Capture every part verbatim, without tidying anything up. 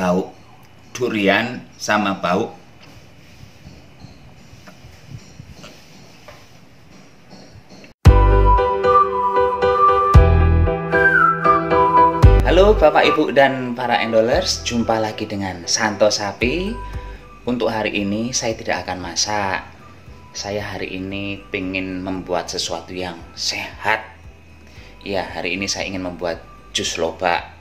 bau durian sama bau Halo Bapak Ibu dan para endolers, jumpa lagi dengan Santo Sapi. Untuk hari ini saya tidak akan masak. Saya hari ini ingin membuat sesuatu yang sehat. Ya, hari ini saya ingin membuat jus lobak.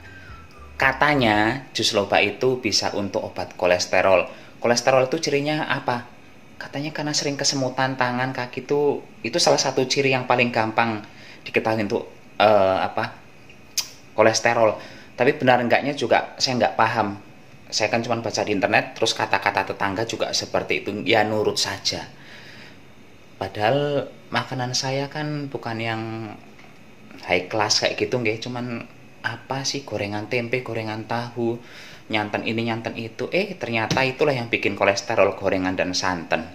Katanya jus lobak itu bisa untuk obat kolesterol. Kolesterol itu cirinya apa? Katanya karena sering kesemutan tangan, kaki itu itu salah satu ciri yang paling gampang diketahui untuk uh, apa? kolesterol. Tapi benar enggaknya juga saya enggak paham. Saya kan cuma baca di internet, terus kata-kata tetangga juga seperti itu. Ya nurut saja. Padahal makanan saya kan bukan yang high class kayak gitu, nggih. Cuman apa sih, gorengan tempe, gorengan tahu, nyantan ini nyantan itu, eh ternyata itulah yang bikin kolesterol, gorengan dan santan.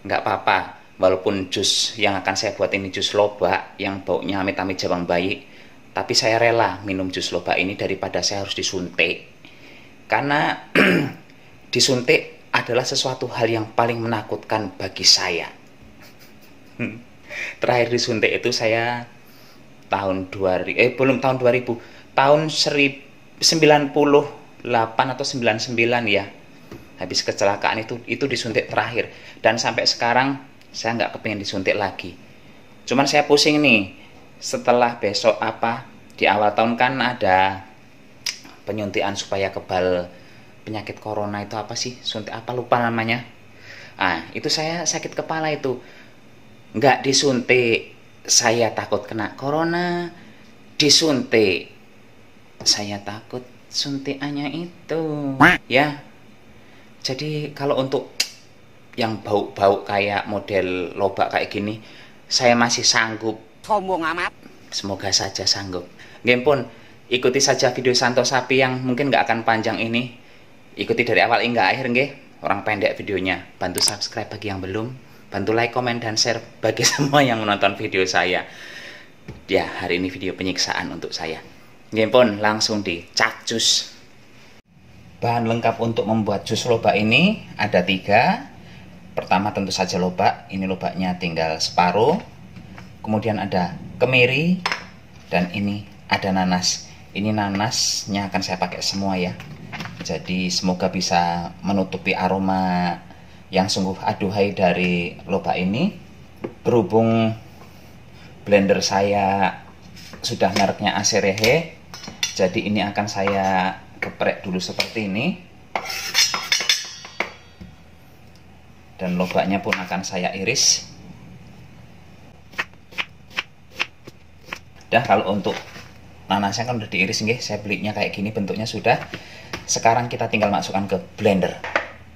Nggak apa-apa, walaupun jus yang akan saya buat ini jus lobak yang baunya amit-amit jabang bayi, tapi saya rela minum jus lobak ini daripada saya harus disuntik, karena disuntik adalah sesuatu hal yang paling menakutkan bagi saya. Terakhir disuntik itu saya tahun dua ribu, eh belum tahun dua ribu, tahun sembilan puluh delapan atau sembilan puluh sembilan ya, habis kecelakaan itu itu disuntik terakhir, dan sampai sekarang saya nggak kepengen disuntik lagi. Cuman saya pusing nih, setelah besok apa di awal tahun kan ada penyuntikan supaya kebal penyakit corona, itu apa sih, suntik apa lupa namanya. Ah itu saya sakit kepala, itu nggak disuntik saya takut kena corona, disuntik saya takut suntikannya itu ya. Jadi kalau untuk yang bau-bau kayak model lobak kayak gini saya masih sanggup, sombong amat, semoga saja sanggup. Nggih pun, ikuti saja video Santo Sapi yang mungkin nggak akan panjang ini, ikuti dari awal hingga akhir nggih, orang pendek videonya. Bantu subscribe bagi yang belum, bantu like, komen, dan share bagi semua yang menonton video saya. Ya, hari ini video penyiksaan untuk saya. Nggih pun, langsung dicak jus. Bahan lengkap untuk membuat jus lobak ini ada tiga. Pertama tentu saja lobak. Ini lobaknya tinggal separuh. Kemudian ada kemiri. Dan ini ada nanas. Ini nanasnya akan saya pakai semua ya. Jadi semoga bisa menutupi aroma yang sungguh aduhai dari lobak ini. Berhubung blender saya sudah mereknya A C Rehe, jadi ini akan saya geprek dulu seperti ini, dan lobaknya pun akan saya iris. Dah, kalau untuk nanasnya kan udah diiris nggih, saya belinya kayak gini bentuknya sudah. Sekarang kita tinggal masukkan ke blender.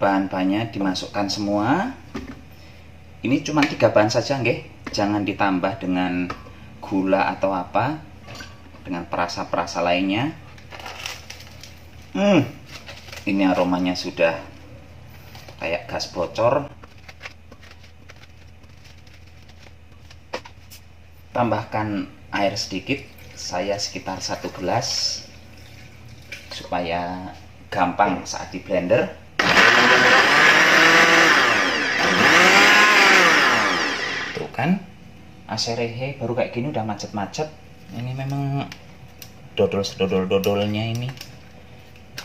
Bahan-bahannya dimasukkan semua. Ini cuma tiga bahan saja nggih, jangan ditambah dengan gula atau apa, dengan perasa-perasa lainnya. Hmm, ini aromanya sudah kayak gas bocor. Tambahkan air sedikit, saya sekitar satu gelas supaya gampang saat di blender. Tuh kan, A C Rehe baru kayak gini udah macet-macet. Ini memang dodol sedodol-dodolnya ini.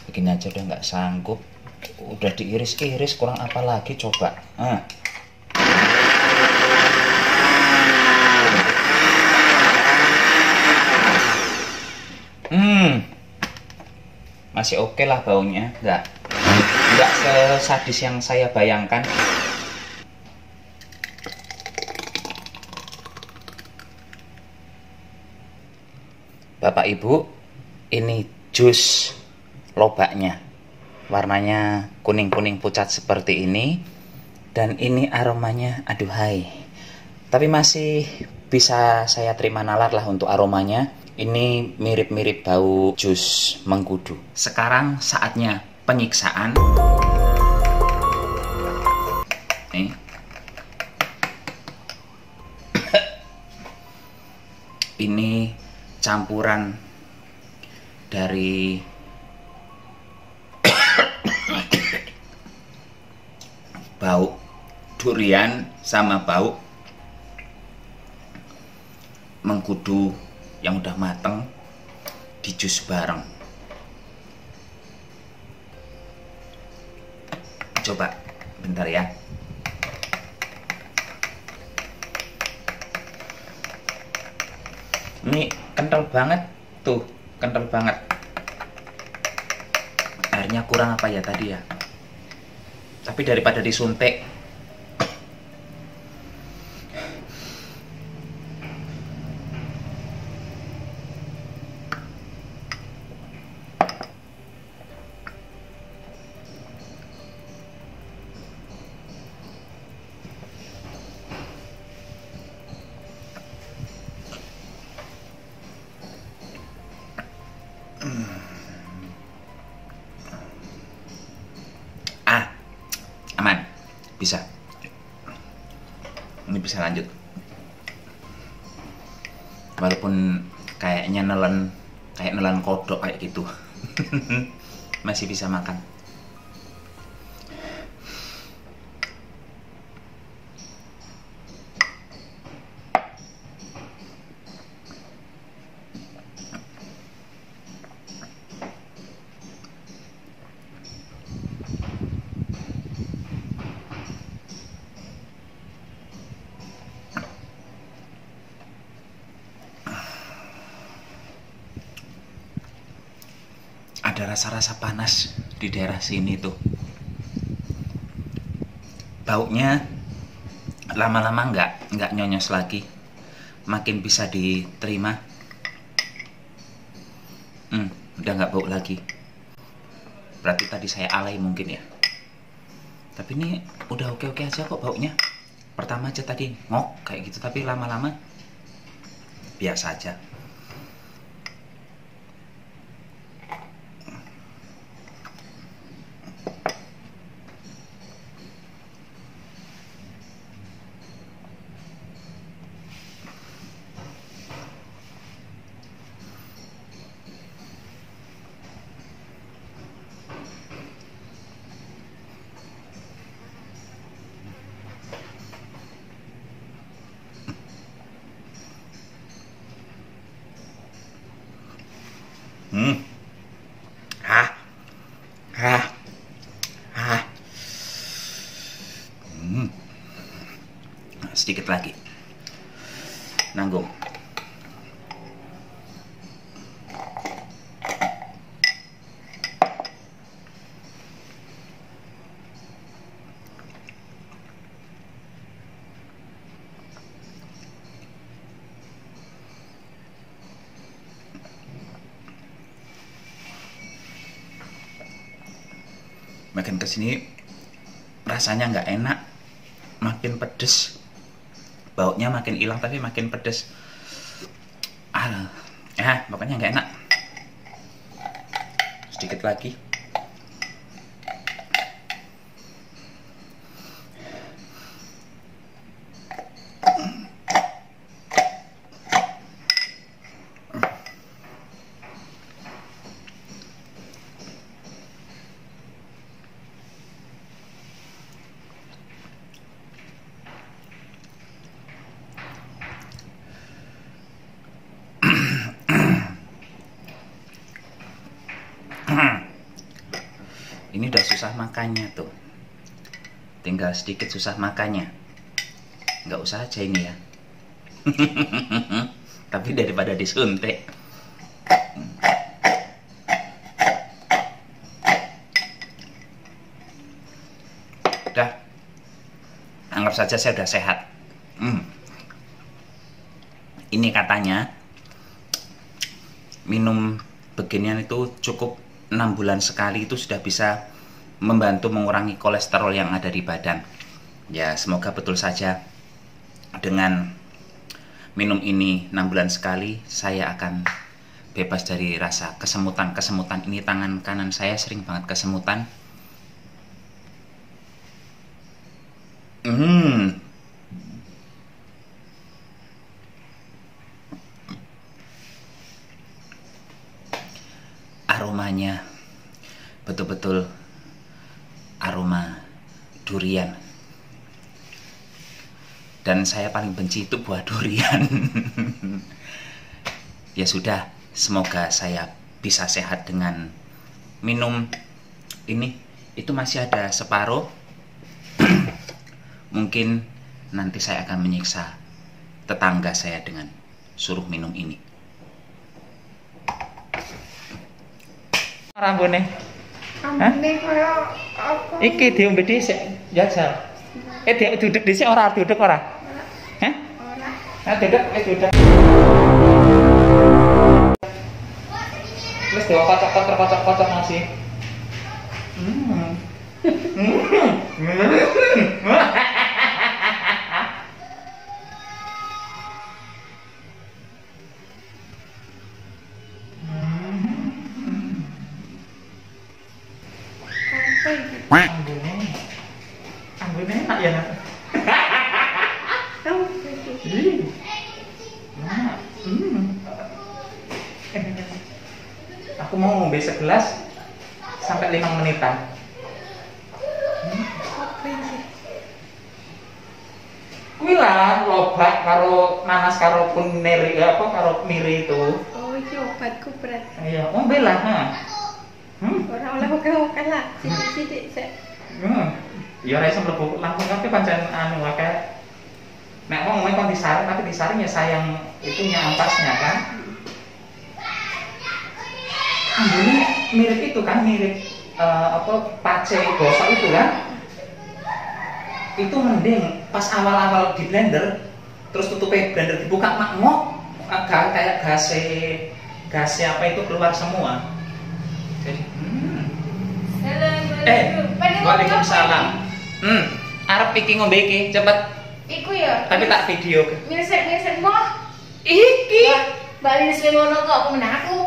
Begini aja udah nggak sanggup. Udah diiris-iris, kurang apa lagi coba. Nah. Hmm, masih oke lah baunya, nggak nggak sesadis yang saya bayangkan. Bapak Ibu, ini jus lobaknya. Warnanya kuning-kuning pucat seperti ini, dan ini aromanya aduhai. Tapi masih bisa saya terima nalar lah untuk aromanya. Ini mirip-mirip bau jus mengkudu. Sekarang saatnya penyiksaan. Nih. Ini campuran dari bau durian sama bau mengkudu yang udah mateng di jus bareng. Coba bentar ya. Ini kental banget tuh, kental banget. Airnya kurang apa ya tadi ya? Tapi daripada disuntik, bisa ini bisa lanjut walaupun kayaknya nelen kayak nelen kodok kayak gitu. Masih bisa makan. Ada rasa-rasa panas di daerah sini tuh. Baunya lama-lama nggak nggak nyonyos lagi, makin bisa diterima. Hmm, udah nggak bau lagi. Berarti tadi saya alay mungkin ya. Tapi ini udah oke-oke aja kok baunya. Pertama aja tadi ngok kayak gitu, tapi lama-lama biasa aja. Hmm. Hah. Hah. Hah. Hmm. Sedikit lagi. Nanggung. Makin kesini rasanya nggak enak, makin pedes, baunya makin hilang tapi makin pedes. Ah, ya, pokoknya nggak enak. Sedikit lagi. Ini udah susah makannya tuh, tinggal sedikit susah makannya. Nggak usah aja ini ya. Tapi daripada disuntik. Udah, anggap saja saya udah sehat. Hmm. Ini katanya minum beginian itu cukup enam bulan sekali itu sudah bisa membantu mengurangi kolesterol yang ada di badan. Ya, semoga betul saja dengan minum ini enam bulan sekali saya akan bebas dari rasa kesemutan-kesemutan ini. Tangan kanan saya sering banget kesemutan. Hmm. aromanya betul-betul aroma durian. Dan saya paling benci itu buah durian. Ya sudah, semoga saya bisa sehat dengan minum ini. Itu masih ada separuh. Mungkin nanti saya akan menyiksa tetangga saya dengan suruh minum ini. Rambone. Rambone kaya apa? Iki diombe dhisik, jajal. Eh dhek duduk dhisik ora duduk ora? Hah? Ora. Nah, duduk, eh duduk. Wis dikocok-kocok-kocok masih. Hmm. Ambune enak ya. Aku mau ngombe segelas sampai lima menitan. Kuwi lah obat karo nanas karo kunir apa karo miri itu. Oh, iki obatku berat. Iya, ngombe lah. Ora oleh oke-oke lah. Sithik-sithik sik. Ya ora iso mlebu langsung kabeh pancen anu akeh. Nek wong ngombe kon disaring tapi disaring ya sayang itunya ampasnya kan. Ambune mirip itu kan, mirip uh, apa pace gosok itu kan. Itu mending pas awal-awal di blender, terus tutupnya blender dibuka makmok, agak kayak gase gase apa itu keluar semua. Jadi hmm. Eh, waalaikumsalam. Hmm, arep iki ngombe iki, cepet. Iku ya. Tapi tak video. Nyesek-nyesek mah. Iki. Bali semono kok aku menang aku.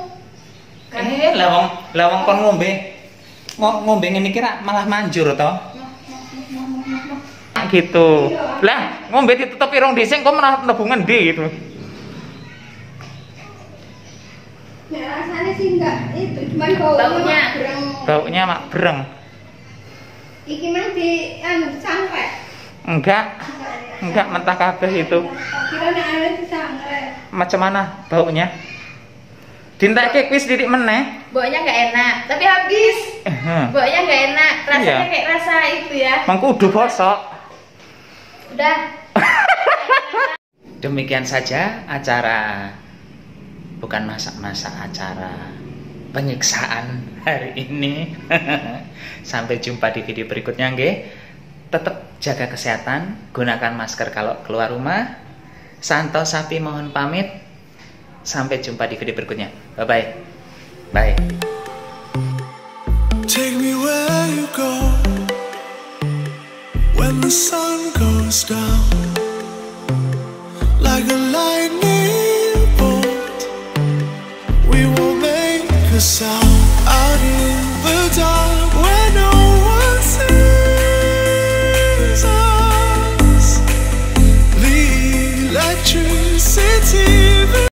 Eh, lawang, lawang kon ngombe, ngombe ngene iki malah manjur to. Gitu. Lah, ngombe ditutup irung dhisik kok malah mlebu ngendi gitu. Ya rasane sih enggak itu, cuma baunya breng. Baunya mak breng. Iki mah di anu sangret. Enggak. Enggak mentah kabeh itu. Kira nek anu sangret. Macam mana baunya? Dintekke kuis didik meneh. Baunya enggak enak, tapi habis. Baunya enggak enak, rasanya iya. Kayak rasa itu ya. Mangku udah bosok. Udah. Demikian saja acara, bukan masak-masak, acara penyiksaan hari ini. Sampai jumpa di video berikutnya nggih. Tetap jaga kesehatan, gunakan masker kalau keluar rumah. Santo Sapi mohon pamit. Sampai jumpa di video berikutnya. Bye-bye. Bye. Take me where you go when the sun goes down.